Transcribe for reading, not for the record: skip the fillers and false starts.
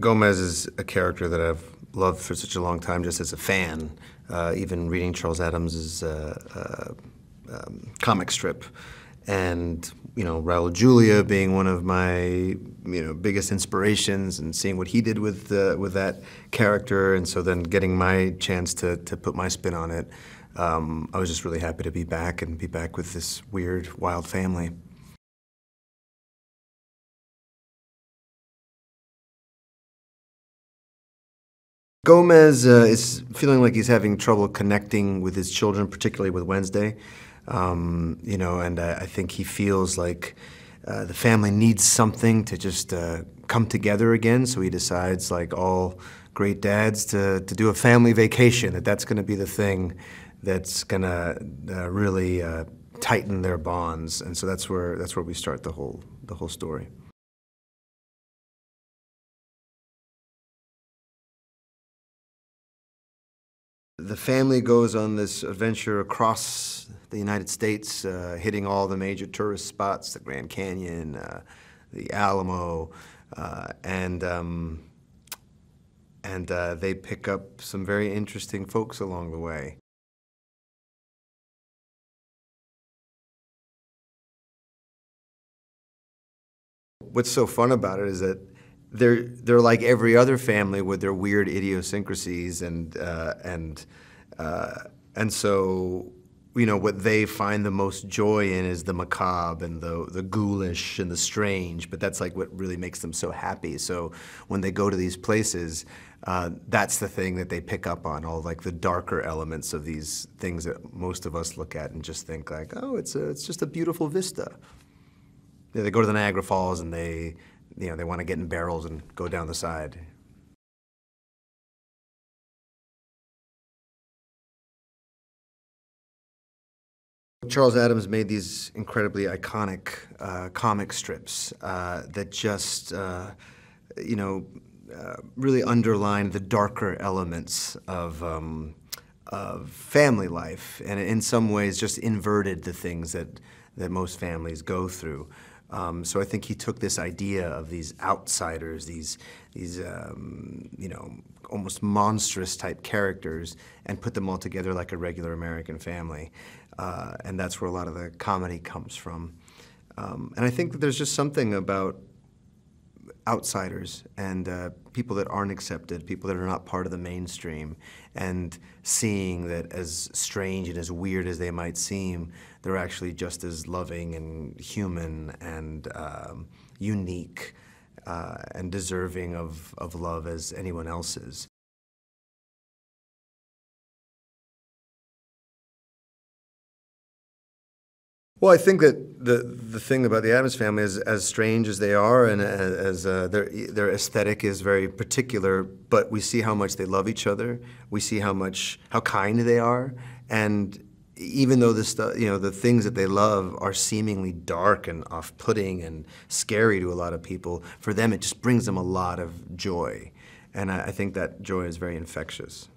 Gomez is a character that I've loved for such a long time, just as a fan. Even reading Charles Addams' comic strip, and Raúl Julia being one of my biggest inspirations, and seeing what he did with that character, and so then getting my chance to put my spin on it, I was just really happy to be back and be back with this weird, wild family. Gomez is feeling like he's having trouble connecting with his children, particularly with Wednesday. And I think he feels like the family needs something to just come together again. So he decides, like all great dads, to do a family vacation. That's going to be the thing that's going to really tighten their bonds. And so that's where we start the whole story. The family goes on this adventure across the United States, hitting all the major tourist spots, the Grand Canyon, the Alamo, and they pick up some very interesting folks along the way. What's so fun about it is that they're like every other family with their weird idiosyncrasies, and so what they find the most joy in is the macabre and the ghoulish and the strange. But that's like what really makes them so happy. So when they go to these places, that's the thing that they pick up on, all like the darker elements of these things that most of us look at and just think like, oh, it's just a beautiful vista. They go to the Niagara Falls and they want to get in barrels and go down the side. Charles Addams made these incredibly iconic comic strips that just, really underlined the darker elements of family life, and in some ways just inverted the things that most families go through. So I think he took this idea of these outsiders, these almost monstrous type characters, and put them all together like a regular American family. And that's where a lot of the comedy comes from. And I think that there's just something about outsiders and people that aren't accepted, people that are not part of the mainstream, and seeing that as strange and as weird as they might seem, they're actually just as loving and human and unique and deserving of love as anyone else is. Well, I think that the thing about the Addams family is, as strange as they are, and as their aesthetic is very particular, but we see how much they love each other. We see how kind they are, and even though the things that they love are seemingly dark and off-putting and scary to a lot of people, for them it just brings them a lot of joy, and I think that joy is very infectious.